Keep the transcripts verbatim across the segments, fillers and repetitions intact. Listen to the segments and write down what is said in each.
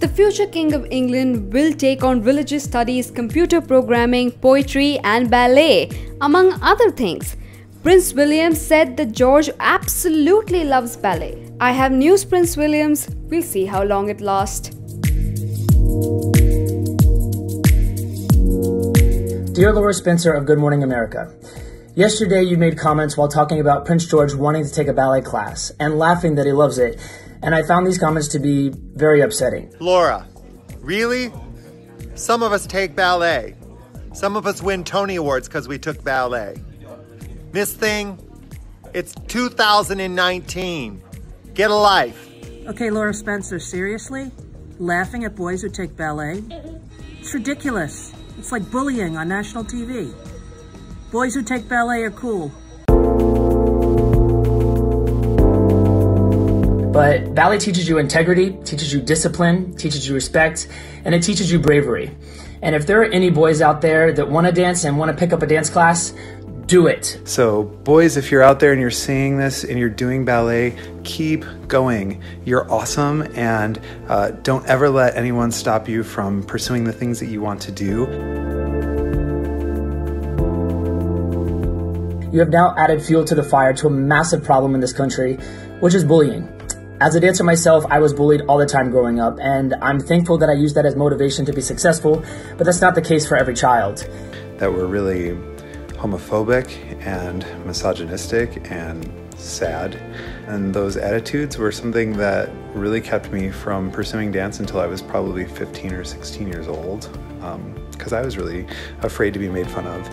The future King of England will take on religious studies, computer programming, poetry and ballet, among other things. Prince William said that George absolutely loves ballet. I have news, Prince William. We'll see how long it lasts. Dear Lara Spencer of Good Morning America, yesterday you made comments while talking about Prince George wanting to take a ballet class and laughing that he loves it. And I found these comments to be very upsetting. Laura, really? Some of us take ballet. Some of us win Tony Awards because we took ballet. Miss Thing, it's two thousand nineteen. Get a life. Okay, Lara Spencer, seriously? Laughing at boys who take ballet? It's ridiculous. It's like bullying on national T V. Boys who take ballet are cool. But ballet teaches you integrity, teaches you discipline, teaches you respect, and it teaches you bravery. And if there are any boys out there that want to dance and want to pick up a dance class, do it. So boys, if you're out there and you're seeing this and you're doing ballet, keep going. You're awesome, and uh, don't ever let anyone stop you from pursuing the things that you want to do. You have now added fuel to the fire to a massive problem in this country, which is bullying. As a dancer myself, I was bullied all the time growing up, and I'm thankful that I used that as motivation to be successful, but that's not the case for every child. That were really homophobic and misogynistic and sad, and those attitudes were something that really kept me from pursuing dance until I was probably fifteen or sixteen years old, because um, I was really afraid to be made fun of,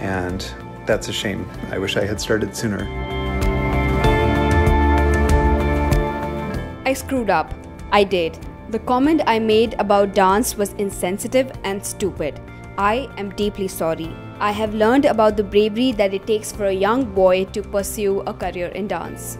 and that's a shame. I wish I had started sooner. I screwed up. I did. The comment I made about dance was insensitive and stupid. I am deeply sorry. I have learned about the bravery that it takes for a young boy to pursue a career in dance.